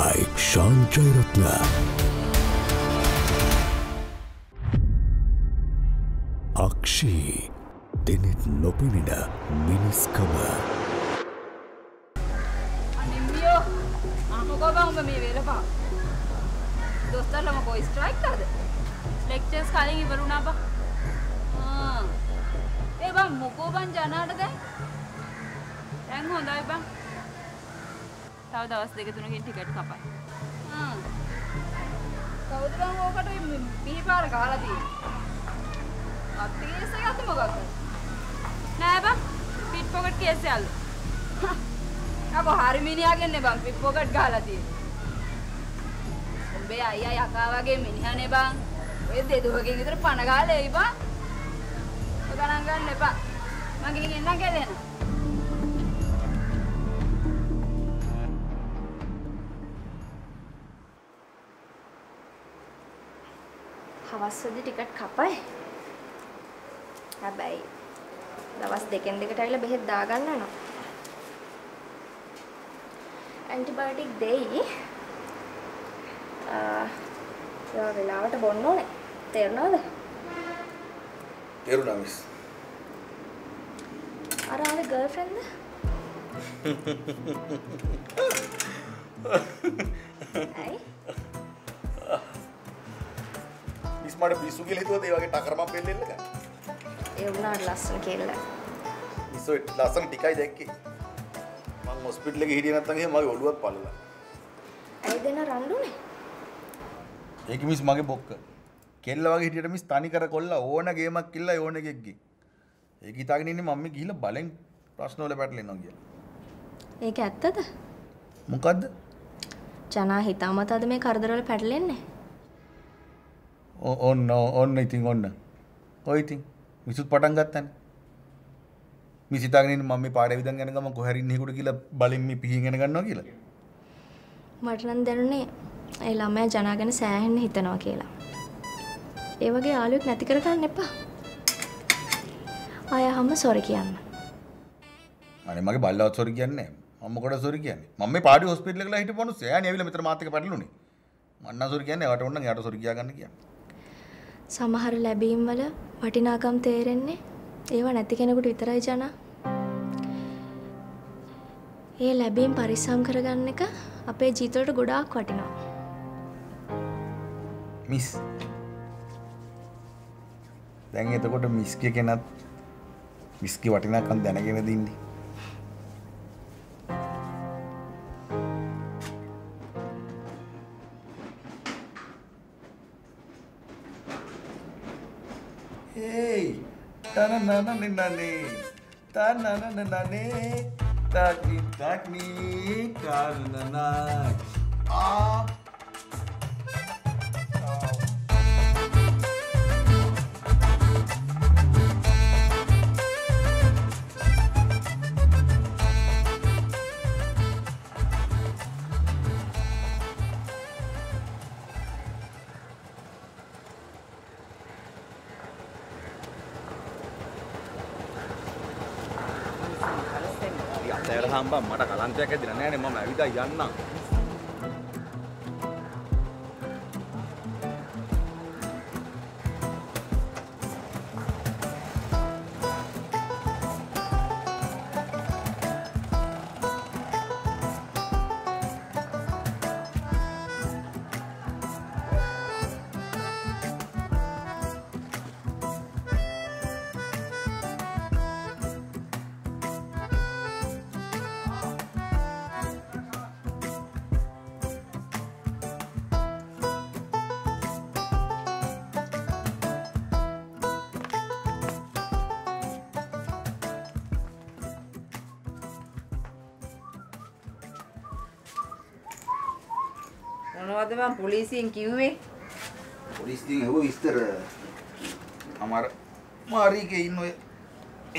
Like, Sanjay Ratna. Akshi, Denit Nopinina, Miniskama. Anibio, aku kok bang udah mewel apa? Dostar lama kok strike tadi? Lectures kali ini baru napa? Eh bang, mau kok bang jana ada deh? Yang mau doi bang? Tahu dawas deket tuh nungguin tiket kapan? Tahu tuh bang mau kado ini bihar kalah di. Abdi ini saya tuh mau kado. Nah bang, pit pocket kiasnya lalu. Aku hari ini aja nih bang pit pocket kalah di. Umbe ayah ya kawa game ini ya nih bang. Wes deh tuh gitu terpana kalah ya bang. Sekarang kan nih bang, makin enak ya deh. Hawasadi tiket kapai, abai, dawas deken deket aja behet dagan nana. Antibiotik deh, ya velawat bonno nih, terno deh. Teru namis. Ara ada girlfriend deh. Hai. මට පිස්සු කියලා හිතුවද ඒ වගේ ටකරමක් වෙන්න එන්නක ඒ වුණා ලස්සන කියලා ඉස්සෝ ලස්සන ටිකයි දැක්කේ මං හොස්පිටල් එකේ හිටියේ නැත්තම් එහෙම මගේ ඔළුවක් පළලා ඇයි දෙන රණ්ඩුනේ ඒක මිස් මගේ බොක්ක කෙල්ල වගේ හිටියට මිස් තනි කර කොල්ලා ඕන ගේමක් කිල්ලා ඕන එකෙක් ගිහින් ඒක හිතාගෙන ඉන්නේ මම්මේ ගිහිල්ලා බලෙන් ප්‍රශ්න වල පැටලෙනවා කියලා ඒක ඇත්තද මොකද්ද ජනා හිතාමතාද මේ කරදර වල පැටලෙන්නේ on ඔයිතින් මිසුත් පටන් ගත්තානේ මිස හිතාගෙන ඉන්නේ මම මේ පාඩේ විදන් ගන්න ගමන් කොහරින් හේකුට කියලා බලෙන් මේ පිහින්ගෙන ගන්නවා කියලා මට නම් දැනුනේ ඒ ළමයා ජනාගෙන සෑහෙන්න හිතනවා කියලා ඒ වගේ ආලෝක නැති කර ගන්න එපා ආයහම සෝරි කියන්න අනේ මගේ බල්ලවත් සෝරි කියන්නේ නැහැ මම මොකටද සෝරි කියන්නේ මම මේ පාඩේ හොස්පිටල් එකලා හිටපොනු සෑහෙන ඇවිල්ලා මෙතන මාත් එක පැටළුනේ මම නම් සෝරි කියන්නේ වට ඕන නම් යාට සෝරි කියා ගන්න කියන්නේ සමහර ලැබීම් වල වටිනාකම් තේරෙන්නේ ඒව නැති කෙනෙකුට විතරයි ජනා. ඒ ලැබීම් පරිස්සම් කරගන්න එක අපේ ජීවිතවලට ගොඩාක් වටිනවා. මිස්. දැන් එතකොට මිස් කෙනෙක් මිස් කී වටිනාකම් දැනගෙන දින්නේ. Hamba, mata kalian cek aja, nenek mau melihat dia yang nang. මොනවද මම පොලිසියෙන් කිව්වේ පොලිසියෙන් හෙව විස්තර අපාර මාරිගේ ඉන්න ඔය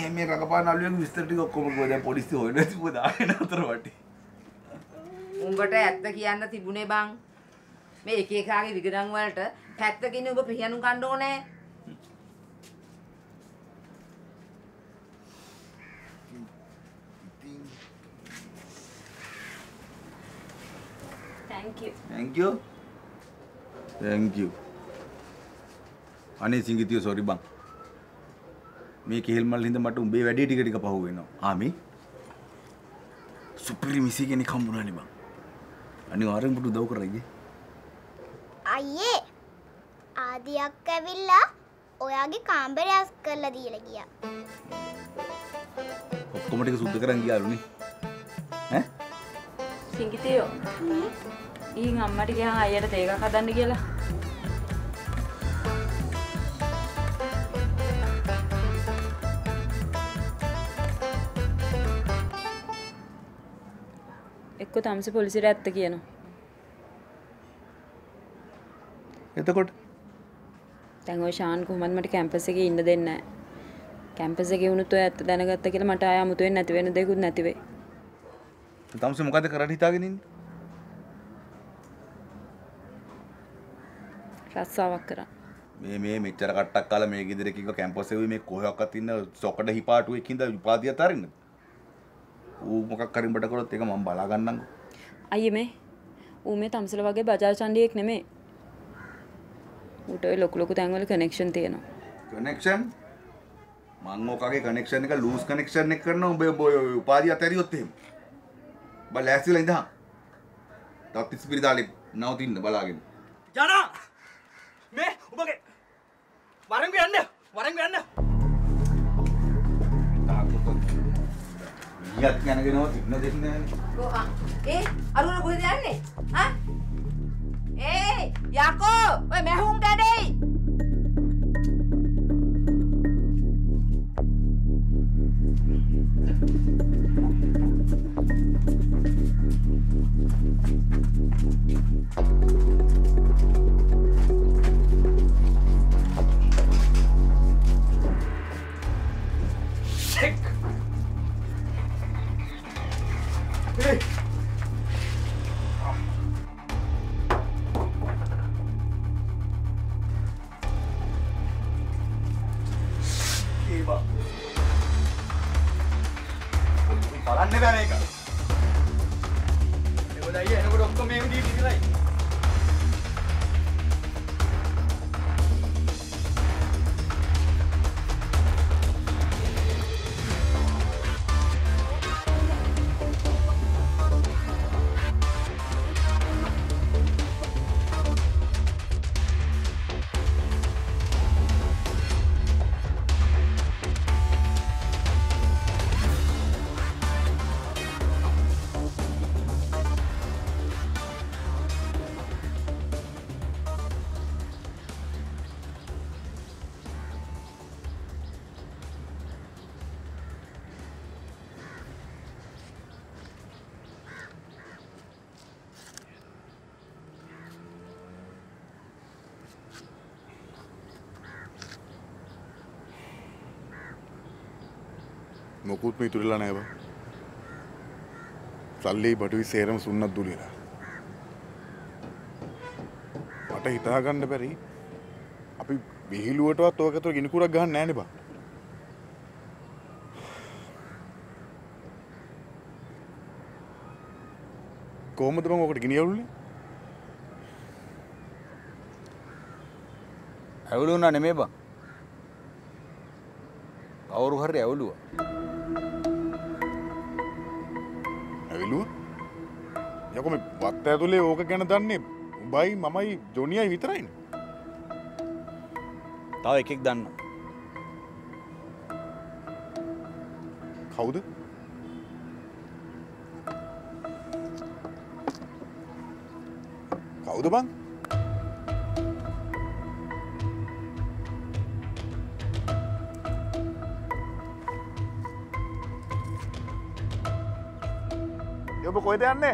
එහෙම රඟපාන අලුයන් විස්තර ටික ඔක්කොම ගොඩ දැන් පොලිසිය හොයනවා තිබුණා දාගෙන අතර වටේ උඹට ඇත්ත කියන්න තිබුණේ බං මේ එක එකාගේ විගණන් වලට පැත්තකින් ඔබ ප්‍රියණු ගන්න ඕනේ Thank Thank you. Ane singitiyo sorry bang. Mee kehelmal hinda mata umbe wedi tika tika pahuwena. Aami superi misi kene kambuna ne bang. Ane orang butu daw karage. Ayye. Adi akka villa oyage kamberayas karala diyala giya. Okkoma tika sudda karan giyalu ne. Eh? Singitiyo. Ih amma tika han ayata teka hadanna giyala. Kok tamsi polisi rata kiano? Itu kok? Tengok Shan kuman mati campus segi inda dene. Campus segi unu tuh ya, dana kata kita mata ayam tuh ya nanti we nanti ikut nanti we. Tamsi muka dekaran hita gini? Rasa wakra. Me cara katak kala me gini dek kita campus segi me kohya katina sokar deh hipat we kinda hipat dia tarin. Muka karim bata karo tega mambala ganang. Aye me, ume tamsel wage bajar candi ekne me. Udah loko-loko tanggol connection tiye no. Connection? Mangmo kage connection nika loose connection nika karna be boyo upadi atari hotte. Balasi lainda. Tapi spirit dalip nau tin balagin. Jana, me umage. Warang be anda. Iya, karena kita mau tipnya Aruna boleh jalan nih? Hah? Yako, mehung tadi. මොකුත් මේ ඉතුරුලා නැහැ බං. සල්ලි බඩුයි සේරම සුන්නත් දුලිලා. මට හිතා ගන්න බැරි අපි විහිළුවටවත් ඔයක අතර ගිනි කුරක් ගහන්න නැහැනේ බං. කොහොමද බං ඔකට ගිනි ඇවුලුනේ? ඇවුලුණා නෙමෙයි බං. කවුරු හරි ඇවුලුවා. Ya kok waktu itu le oke karena danne, bayi mama ini Joniya ini terain. Tahu ekik danna. Kau deh. Bang? Ya kok itu danne?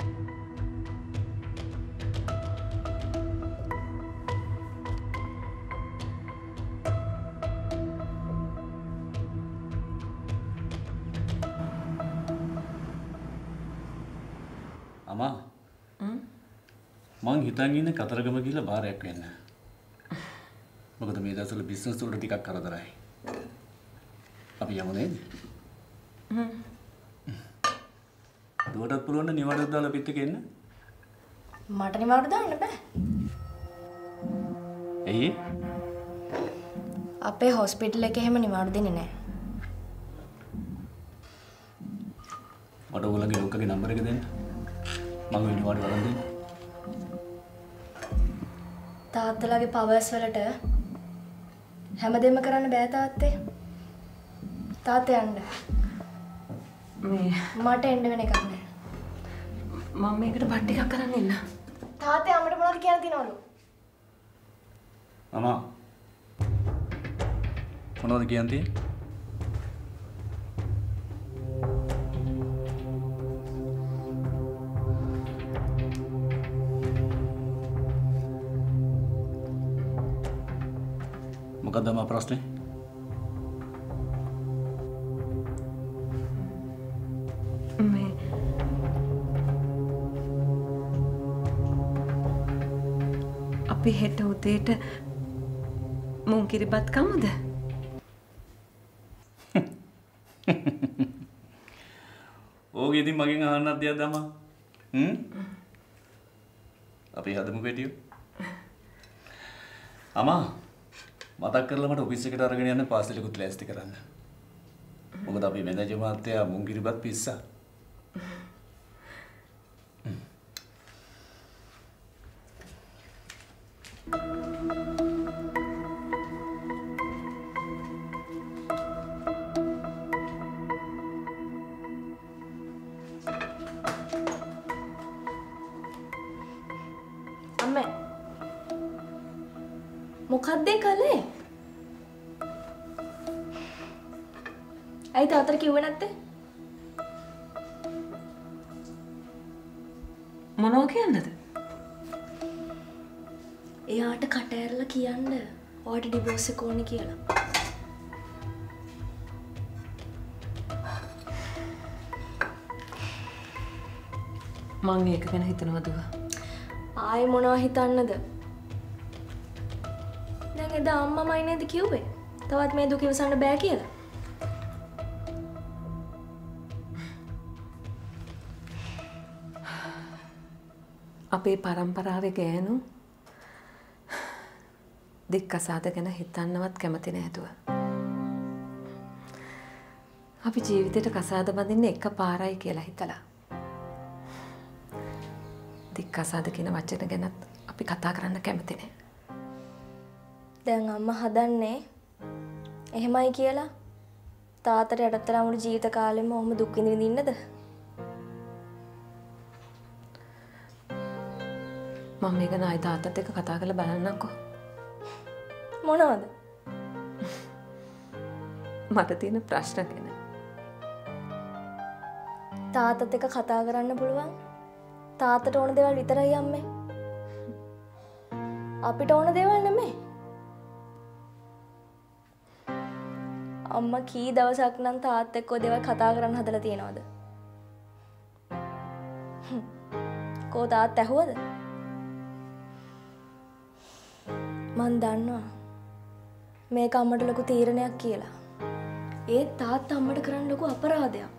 Tanginnya Kataragama gila barek kena, makanya meja soal bisnis udah dikak karaderai. Apa yang mana ini? Dua ratus puluhan ni mana udah lebih terkena? මට නිවාඩු දාන්න බෑ. ඇයි? අපේ hospital එකේ හැම නිවාඩු දෙන්නේ නැහැ. මට ඔයාලගේ ලොක්කගේ නම්බර් එක දෙන්න. මම නිවාඩු වරන් දෙන්න. තාත්තලාගේ පවර්ස් වලට හැමදේම කරන්න බෑ තාත්තේ. තාත්තේ යන්න. මේ මට එන්න වෙන එකක් නෑ. මම මේකට බට් එකක් කරන් ඉන්න. තාත්තේ අම්මට මොනවද කියන්න තියනවලු? අමා මොනවද කියන්න තියෙන්නේ? මොකද මම ප්‍රශ්නේ? Tapi හෙට උදේට මුං කිරිබත් කමුද? ඕකේ ඉතින් මගෙන් අහන්නත් දෙයක් තමයි. අපි හදමු වීඩියෝ. අමා මතක් කරලා මට ඔෆිස් එකට අරගෙන යන්න පාසලෙකුත් ලෑස්ති කරන්න. මොකද අපි මැනේජර් මහත්තයා මුං කිරිබත් පිස්සා. මොකක්ද කලේ? ඇයි තාත්තට කිව්වේ නැත්තේ? මොනෝ කියන්නද? එයාට කට ඇරලා කියන්න ඔයාට ඩිවෝස් එක ඕනේ කියලා. මං ඒක ගැන හිතනවා දුවා. ආයේ මොනවා හිතන්නද? එදා අම්මමයි නේද කිව්වේ තවත් මේ දුක ඉවසන්න බෑ කියලා. අපේ පරම්පරාවේ ගෑනු දෙක්කසාද ගැන හිතන්නවත් කැමති නැහැතුව. අපි ජීවිතේට කසාද බඳින්නේ එක පාරයි කියලා හිතලා. දෙක්කසාද කියන වචන ගැනත් අපි කතා කරන්න කැමති නැහැ. දැන් අම්මා හදන්නේ එහෙමයි කියලා තාත්තට යටත්ලා මුළු ජීවිත කාලෙම ඔහොම දුක් විඳින්න ඉන්නද? මම මේක නයි තාත්තත් එක්ක කතා කරලා බලන්නම්කෝ. මොනවද? මට තියෙන ප්‍රශ්න ගැන. තාත්තත් එක්ක කතා කරන්න පුළුවන්. තාත්තට ඕන දේවල් විතරයි අම්මේ. අපිට ඕන දේවල් නෙමෙයි. අම්මා කී දවසක් නම් තාත් එක්ක ඔය දේවල් කතා කරන්න හදලා තියනවද? කෝ තාත් ඇහුවද? මන් දන්නවා මේක අම්මට ලොකු තීරණයක් කියලා. ඒ තාත් අම්මට කරන්න ලොකු අපරාධයක්.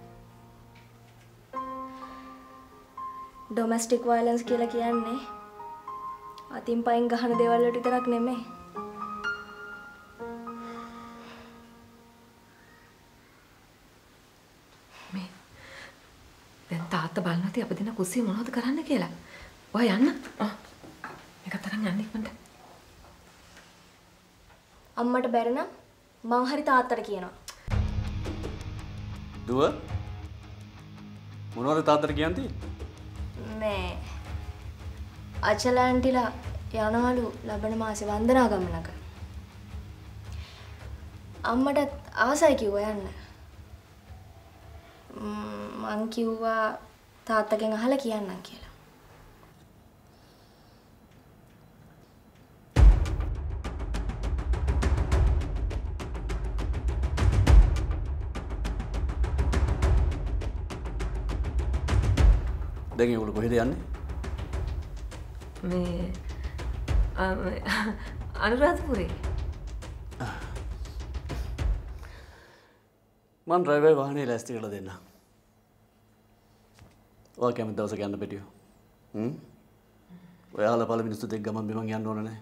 ඩොමෙස්ටික් වයලන්ස් කියලා කියන්නේ අතින් පයින් ගහන දේවල් වලට විතරක් නෙමෙයි. තාත්තා බලන්න තිය අපදින කුසිය මොනවද කරන්න කියලා. ඔයා යන්න. මේක තරම් යන්න ඉක්මනට. අම්මට බැරි නම් මං හරි තාත්තට කියනවා. දුව මොනවද තාත්තට කියන්නේ? මේ අචල ඇන්ටිලා යනවලු ලබන මාසේ වන්දනා ගමනක. අම්මට ආසයි කිව්වා යන්න. මං කිව්වා තාත්තගෙන් අහලා කියන්නම් කියලා. දැන් ඒගොල්ලෝ කොහෙද යන්නේ? මේ අනුරාධපුරේ. මං ඩ්‍රයිවර් වාහනේ ලෑස්ති කරලා දෙන්නම්. Oke, minta usah ganti video. ඔයාලා බල මිනිස්සුත් එක්ක ගමන් බිමන් යන්න ඕනනේ.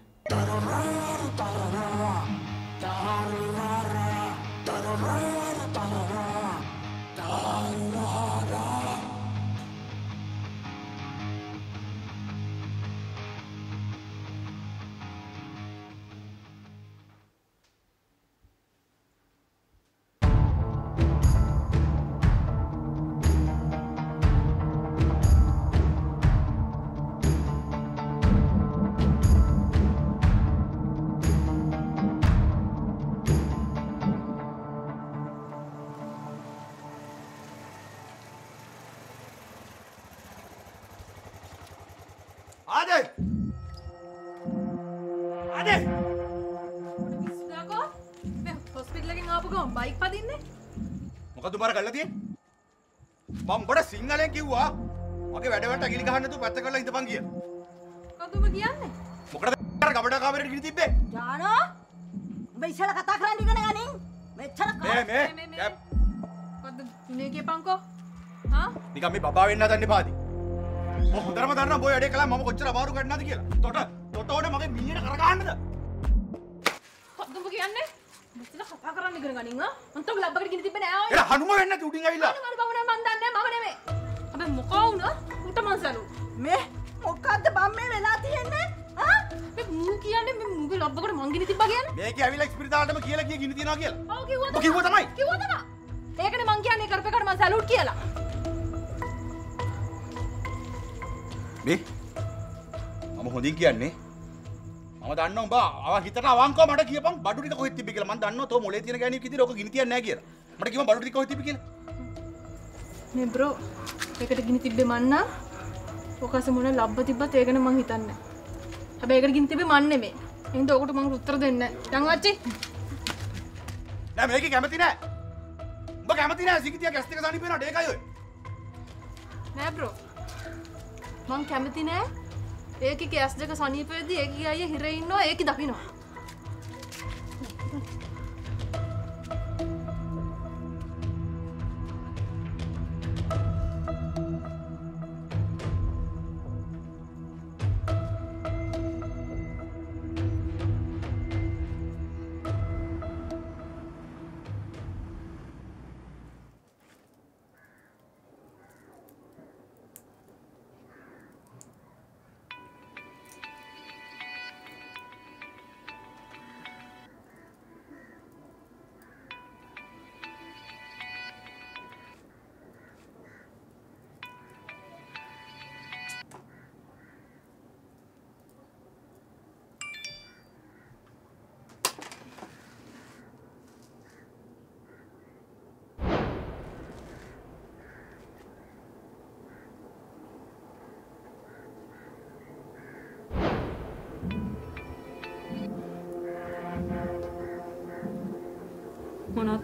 Eki kias jaga sani pedi, eki ayah hirain no, eki dapino.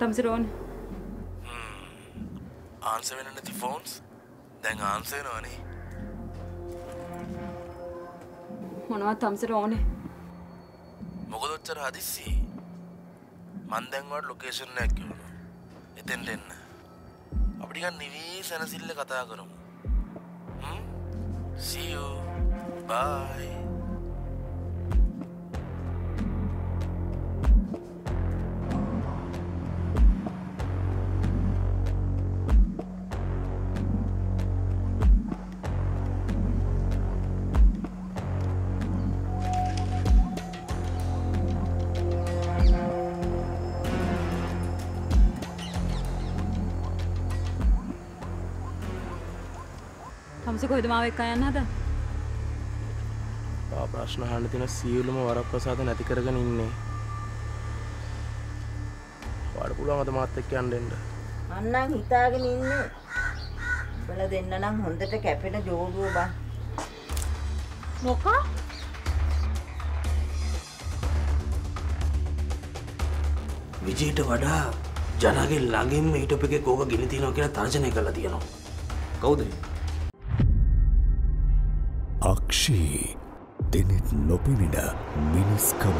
Tamsiron. Answer in the phones, then answer on it. Mona Tamsiron Mogodotter Hadisi Mandangor location neck. It ended. Abdigan Nivis and a silly Katagarum. See you. Bye. කොහෙද මාව එක්ක යන්න හදන්නේ? ආ ප්‍රශ්න අහන්න තියෙන සියලුම වරප්‍රසාද නැති කරගෙන ඉන්නේ. වඩ පුළුවන් අද මාත් එක්ක යන්න එන්න. අන්නම් හිතාගෙන ඉන්නේ. බල දෙන්න නම් හොඳට කැපෙන ජෝගුව බං. මොකක්? විජේට වඩා ජනගේ ළඟින්ම හිටපු එකේ කෝක ගිනි තියනවා කියලා තර්ජනය කරලා තියෙනවා. කවුද? අක්ෂි දෙනෙත් නොපෙනෙන මිනිස්කම